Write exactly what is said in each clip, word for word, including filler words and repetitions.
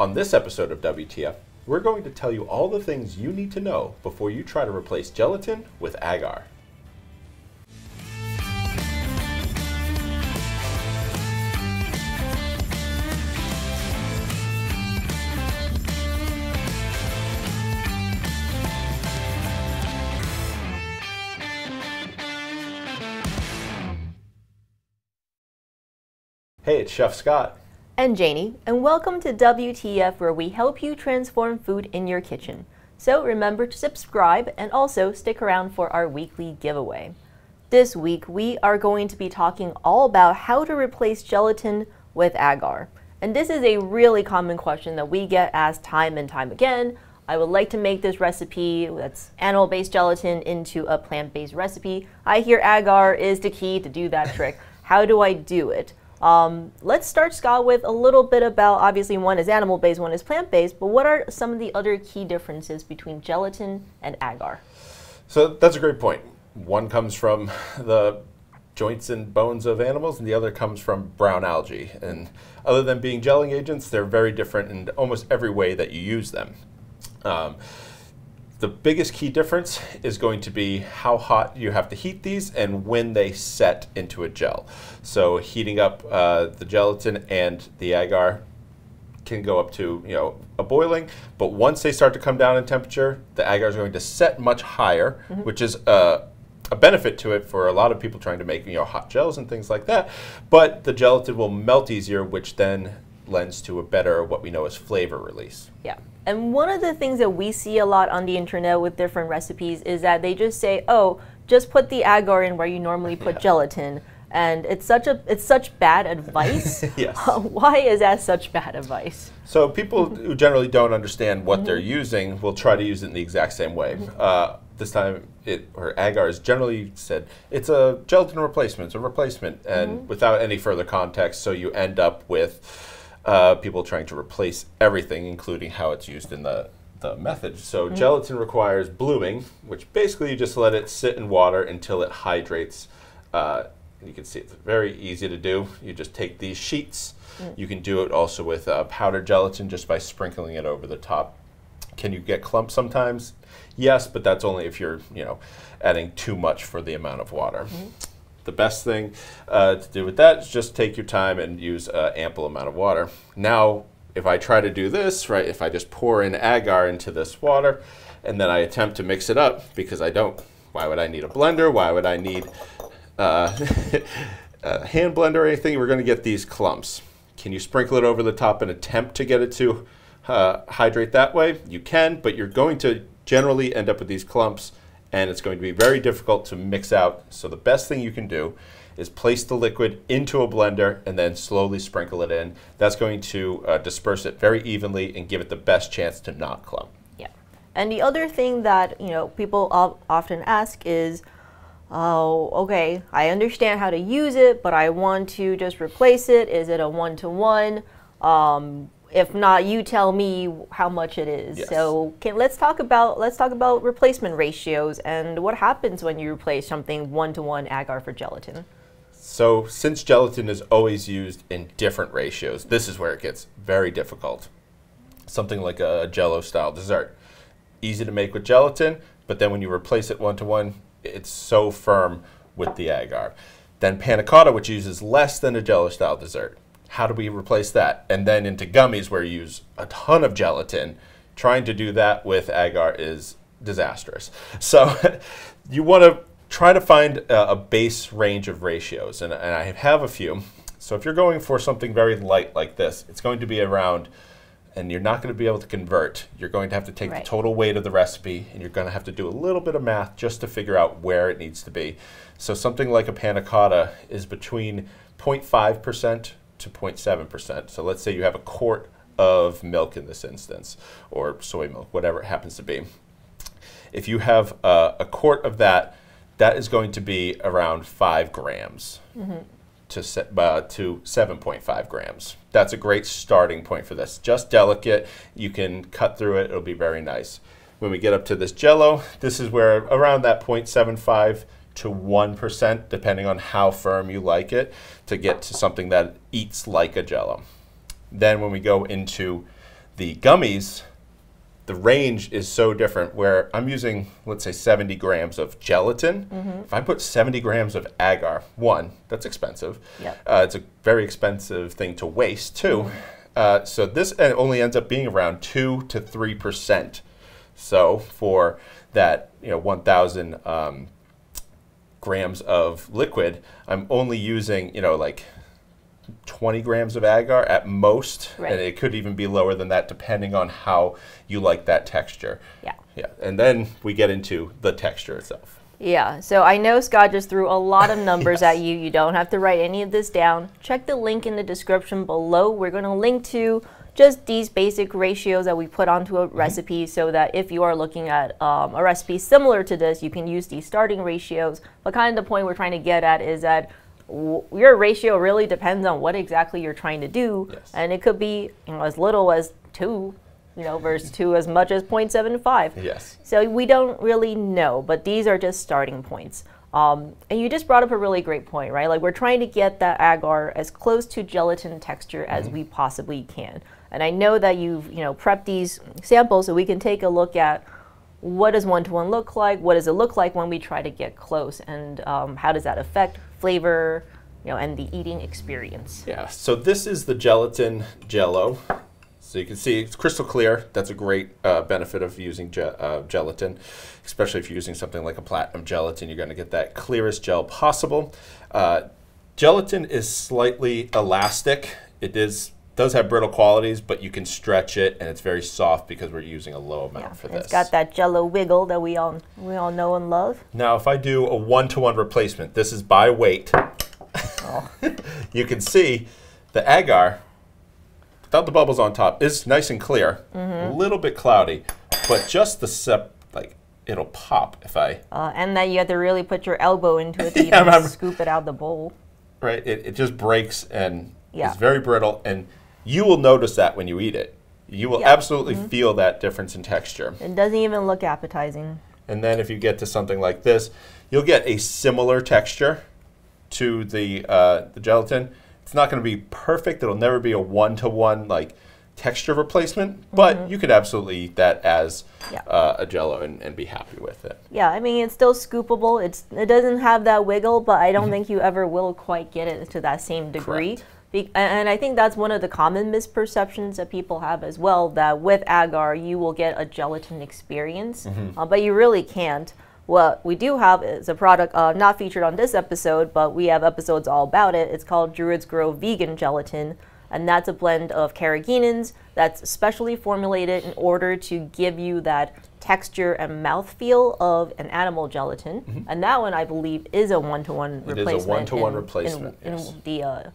On this episode of W T F, we're going to tell you all the things you need to know before you try to replace gelatin with agar. Hey, it's Chef Scott. And Janie, and welcome to W T F, where we help you transform food in your kitchen. So remember to subscribe and also stick around for our weekly giveaway. This week, we are going to be talking all about how to replace gelatin with agar. And this is a really common question that we get asked time and time again. I would like to make this recipe that's animal-based gelatin into a plant-based recipe. I hear agar is the key to do that trick. How do I do it? Um, let's start, Scott, with a little bit about, obviously one is animal-based, one is plant-based, but what are some of the other key differences between gelatin and agar? So that's a great point. One comes from the joints and bones of animals, and the other comes from brown algae. And other than being gelling agents, they're very different in almost every way that you use them. Um, the biggest key difference is going to be how hot you have to heat these and when they set into a gel. So heating up uh, the gelatin and the agar can go up to, you know, a boiling, but once they start to come down in temperature, the agar is going to set much higher, mm-hmm. which is uh, a benefit to it for a lot of people trying to make, you know, hot gels and things like that. But the gelatin will melt easier, which then lends to a better, what we know as flavor release. Yeah. And one of the things that we see a lot on the internet with different recipes is that they just say, oh, just put the agar in where you normally put yeah. gelatin. And it's such a it's such bad advice. Yes. Uh, why is that such bad advice? So people who generally don't understand what mm-hmm. they're using will try to use it in the exact same way. Mm-hmm. uh, This time, it, or agar is generally said, it's a gelatin replacement, it's a replacement, and mm-hmm. without any further context, so you end up with Uh, people trying to replace everything, including how it's used in the, the method. So mm-hmm. gelatin requires blooming, which basically you just let it sit in water until it hydrates. Uh, you can see it's very easy to do. You just take these sheets. Mm. You can do it also with uh, powdered gelatin just by sprinkling it over the top. Can you get clumps sometimes? Yes, but that's only if you're, you know, adding too much for the amount of water. Mm-hmm. The best thing uh, to do with that is just take your time and use an uh, ample amount of water. Now, if I try to do this, right, if I just pour in agar into this water and then I attempt to mix it up, because I don't, why would I need a blender? Why would I need uh, a hand blender or anything? We're going to get these clumps. Can you sprinkle it over the top and attempt to get it to uh, hydrate that way? You can, but you're going to generally end up with these clumps, and it's going to be very difficult to mix out. So the best thing you can do is place the liquid into a blender and then slowly sprinkle it in. That's going to uh, disperse it very evenly and give it the best chance to not clump. Yeah. And the other thing that, you know, people often ask is, oh, okay, I understand how to use it, but I want to just replace it. Is it a one-to-one? Um, If not, you tell me how much it is. Yes. So can, let's talk about let's talk about replacement ratios and what happens when you replace something one-to-one agar for gelatin. So since gelatin is always used in different ratios, this is where it gets very difficult. Something like a Jell-O style dessert, easy to make with gelatin, but then when you replace it one-to-one, it's so firm with the agar. Then panna cotta, which uses less than a Jell-O style dessert. How do we replace that? And then into gummies, where you use a ton of gelatin, trying to do that with agar is disastrous. So you want to try to find a, a base range of ratios, and, and I have a few. So if you're going for something very light like this, it's going to be around, and you're not going to be able to convert. You're going to have to take right. the total weight of the recipe, and you're going to have to do a little bit of math just to figure out where it needs to be. So something like a panna cotta is between zero point five percent to zero point seven percent. So let's say you have a quart of milk in this instance, or soy milk, whatever it happens to be. If you have uh, a quart of that, that is going to be around five grams mm-hmm. to, se uh, to seven point five grams. That's a great starting point for this. Just delicate, you can cut through it, it'll be very nice. When we get up to this Jell-O, this is where around that zero point seven five to one percent, depending on how firm you like it, to get to something that eats like a Jell-O. Then when we go into the gummies, the range is so different where I'm using, let's say, seventy grams of gelatin. Mm-hmm. If I put seventy grams of agar, one, that's expensive. Yep. Uh, it's a very expensive thing to waste, too. Mm-hmm. uh, so this only ends up being around two to three percent. So for that, you know, one thousand um, grams of liquid, I'm only using, you know, like twenty grams of agar at most, right. And it could even be lower than that depending on how you like that texture. Yeah. Yeah, and then we get into the texture itself. Yeah, so I know Scott just threw a lot of numbers yes. at you. You don't have to write any of this down. Check the link in the description below. We're going to link to just these basic ratios that we put onto a mm-hmm. recipe so that if you are looking at um, a recipe similar to this, you can use these starting ratios. But kind of the point we're trying to get at is that your ratio really depends on what exactly you're trying to do, yes. and it could be, you know, as little as two, you know, versus two as much as zero point seven five. Yes. So we don't really know, but these are just starting points. Um, and you just brought up a really great point, right? Like, we're trying to get that agar as close to gelatin texture as mm-hmm. we possibly can. And I know that you've, you know, prepped these samples so we can take a look at what does one-to-one look like, what does it look like when we try to get close, and um, how does that affect flavor, you know, and the eating experience. Yeah, so this is the gelatin jello. So you can see it's crystal clear. That's a great uh, benefit of using ge uh, gelatin, especially if you're using something like a platinum gelatin. You're going to get that clearest gel possible. Uh, gelatin is slightly elastic. It is does have brittle qualities, but you can stretch it, and it's very soft because we're using a low amount yeah, for this. It's got that jello wiggle that we all we all know and love. Now, if I do a one-to-one replacement, this is by weight. Oh. You can see the agar, without the bubbles on top, is nice and clear, mm-hmm. a little bit cloudy, but just the sep like it'll pop if I. Uh, and then you have to really put your elbow into it to yeah, even scoop it out of the bowl. Right, it it just breaks and yeah. it's very brittle and. You will notice that when you eat it. You will yep. absolutely mm-hmm. feel that difference in texture. It doesn't even look appetizing. And then if you get to something like this, you'll get a similar texture to the, uh, the gelatin. It's not going to be perfect. It'll never be a one-to-one like texture replacement, but mm-hmm. you could absolutely eat that as yeah. uh, a Jell-O and, and be happy with it. Yeah, I mean, it's still scoopable. It's, it doesn't have that wiggle, but I don't mm-hmm. think you ever will quite get it to that same degree. Correct. Be and I think that's one of the common misperceptions that people have as well, that with agar you will get a gelatin experience, mm-hmm. uh, but you really can't. What we do have is a product uh, not featured on this episode, but we have episodes all about it. It's called Druids Grow Vegan Gelatin, and that's a blend of carrageenans that's specially formulated in order to give you that texture and mouthfeel of an animal gelatin. Mm-hmm. And that one, I believe, is a one-to-one replacement. It is a one-to-one replacement, in, yes. in the, uh,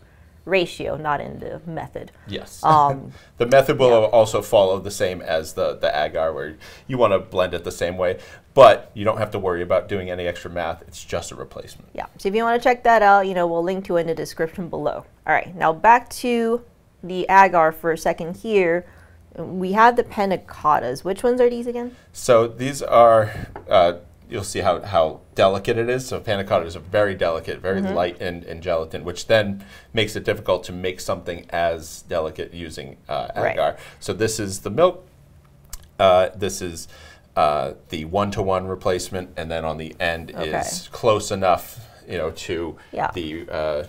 ratio, not in the method. Yes. Um, the method will yeah. also follow the same as the, the agar, where you want to blend it the same way, but you don't have to worry about doing any extra math. It's just a replacement. Yeah. So if you want to check that out, you know, we'll link to it in the description below. All right. Now back to the agar for a second here. We have the panna cottas. Which ones are these again? So these are... Uh, you'll see how, how delicate it is. So panna cotta is a very delicate, very mm-hmm. light in, in gelatin, which then makes it difficult to make something as delicate using uh, agar. Right. So this is the milk. Uh, this is uh, the one-to-one replacement. And then on the end okay. is close enough, you know, to yeah. the uh,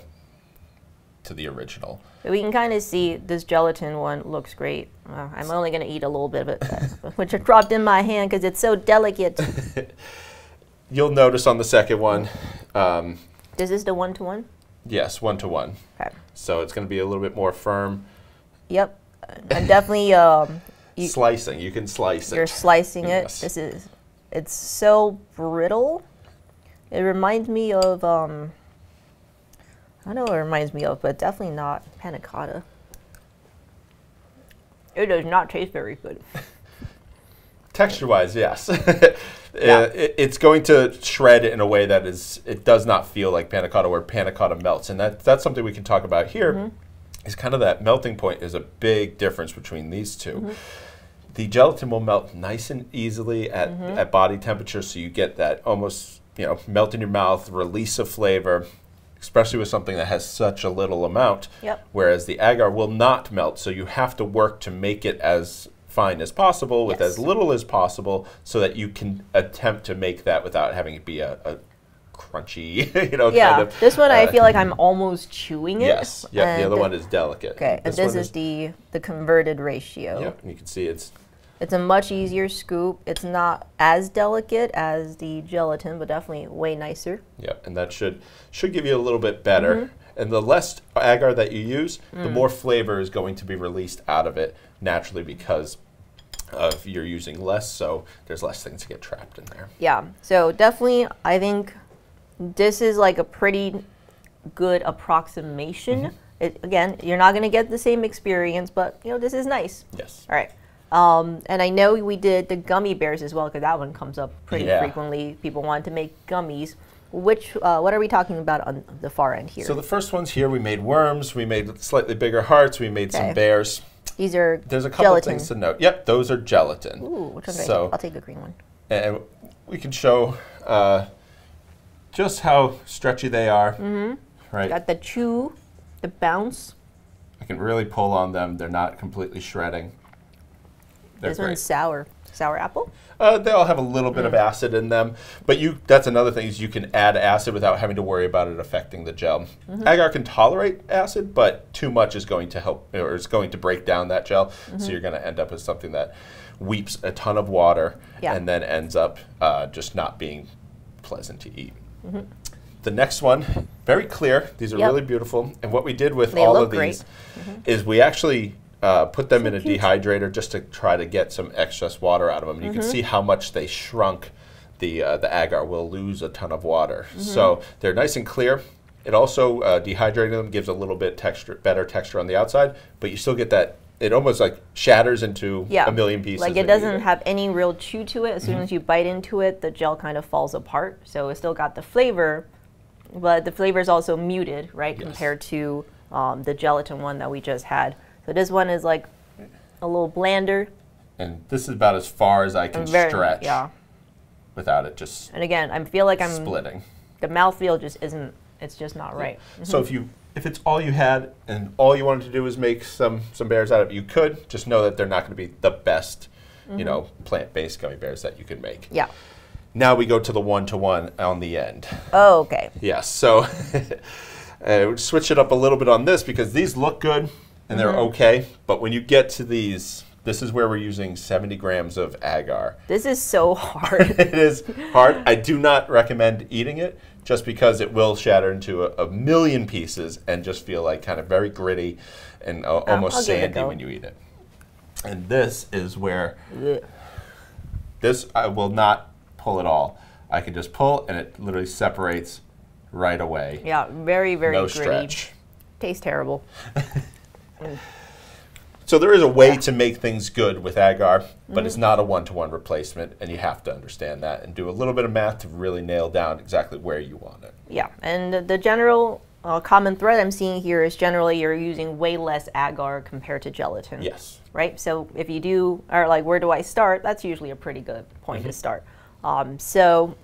to the original. We can kind of see this gelatin one looks great. Uh, I'm only going to eat a little bit of it, which I dropped in my hand because it's so delicate. You'll notice on the second one. Um, this is the one-to-one? Yes, one-to-one. Okay. So it's going to be a little bit more firm. Yep. I'm definitely... Um, you, slicing. You can slice you're it. You're slicing yes. it. This is... It's so brittle. It reminds me of... Um, I don't know what it reminds me of, but definitely not panna cotta. It does not taste very good. Texture-wise, yes. Yeah. It, it's going to shred in a way that is, it does not feel like panna cotta, where panna cotta melts. And that, that's something we can talk about here, mm-hmm. is kind of that melting point is a big difference between these two. Mm-hmm. The gelatin will melt nice and easily at, mm-hmm. at body temperature, so you get that almost, you know, melt in your mouth, release of flavor. especially with something that has such a little amount, yep. whereas the agar will not melt, so you have to work to make it as fine as possible with yes. as little as possible so that you can attempt to make that without having it be a, a crunchy, you know, yeah. kind of. This one uh, I feel like I'm almost chewing it. Yes, yeah, the other one is delicate. Okay, and this, this is, is the, the converted ratio. Yep, you can see it's... It's a much easier scoop. It's not as delicate as the gelatin, but definitely way nicer. Yeah, and that should should give you a little bit better. Mm-hmm. And the less agar that you use, mm. the more flavor is going to be released out of it naturally because of you're using less, so there's less things to get trapped in there. Yeah, so definitely I think this is like a pretty good approximation. Mm-hmm. It, again, you're not gonna get the same experience, but you know, this is nice. Yes. All right. Um, and I know we did the gummy bears as well, because that one comes up pretty yeah. frequently. People want to make gummies. Which, uh, what are we talking about on the far end here? So the first ones here, we made worms, we made slightly bigger hearts, we made okay. some bears. These are There's a couple gelatin. things to note. Yep, those are gelatin. Ooh, which one's so, I'll take the green one. And we can show uh, just how stretchy they are. Mm-hmm. Right. Got the chew, the bounce. I can really pull on them. They're not completely shredding. They're this great. one's sour. Sour apple? Uh, they all have a little bit mm. of acid in them, but you that's another thing is you can add acid without having to worry about it affecting the gel. Mm-hmm. Agar can tolerate acid, but too much is going to help, or it's going to break down that gel, mm-hmm. so you're going to end up with something that weeps a ton of water yeah. and then ends up uh, just not being pleasant to eat. Mm-hmm. The next one, very clear. These are yep. really beautiful, and what we did with they all of these mm-hmm. is we actually... Uh, put them so in a cute. dehydrator just to try to get some excess water out of them. And mm-hmm. you can see how much they shrunk. The, uh, the agar will lose a ton of water. Mm-hmm. So they're nice and clear. It also, uh, dehydrating them gives a little bit texture, better texture on the outside, but you still get that, it almost like shatters into yeah. a million pieces. Like it doesn't have any real chew to it. As soon mm-hmm. as you bite into it, the gel kind of falls apart. So it's still got the flavor, but the flavor is also muted, right? Yes. Compared to um, the gelatin one that we just had. So this one is like a little blander. And this is about as far as I can very, stretch yeah. without it just And again, I feel like I'm splitting. The mouthfeel just isn't, it's just not right. Yeah. Mm-hmm. So if you if it's all you had and all you wanted to do was make some, some bears out of it, you could. Just know that they're not going to be the best mm-hmm. you know, plant-based gummy bears that you could make. Yeah. Now we go to the one-to-one on the end. Oh, okay. Yes, yeah, so uh, switch it up a little bit on this because these look good. And they're okay, but when you get to these, this is where we're using seventy grams of agar. This is so hard. It is hard. I do not recommend eating it just because it will shatter into a, a million pieces and just feel like kind of very gritty and uh, almost um, sandy when you eat it. And this is where, yeah. this I will not pull at all. I can just pull and it literally separates right away. Yeah, very, very no gritty. Stretch. Tastes terrible. So there is a way yeah. to make things good with agar, but mm-hmm. it's not a one-to-one replacement, and you have to understand that and do a little bit of math to really nail down exactly where you want it. Yeah, and the general uh, common thread I'm seeing here is generally you're using way less agar compared to gelatin. Yes. Right? So if you do, or like, where do I start? That's usually a pretty good point mm-hmm. to start. Um, so,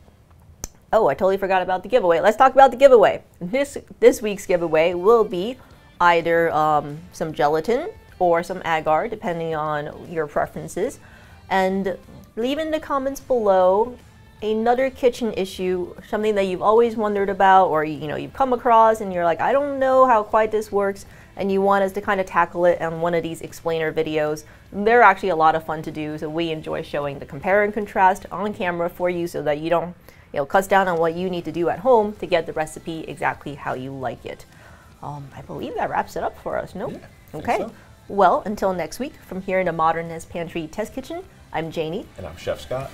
oh, I totally forgot about the giveaway. Let's talk about the giveaway. This, this week's giveaway will be either um, some gelatin or some agar, depending on your preferences. And leave in the comments below another kitchen issue, something that you've always wondered about, or you know, you've come across and you're like, I don't know how quite this works, and you want us to kind of tackle it on one of these explainer videos. They're actually a lot of fun to do, so we enjoy showing the compare and contrast on camera for you so that you don't, you know, cuts down on what you need to do at home to get the recipe exactly how you like it. Um, I believe that wraps it up for us, no? Yeah, okay. So. Well, until next week, from here in the Modernist Pantry Test Kitchen, I'm Janie. And I'm Chef Scott.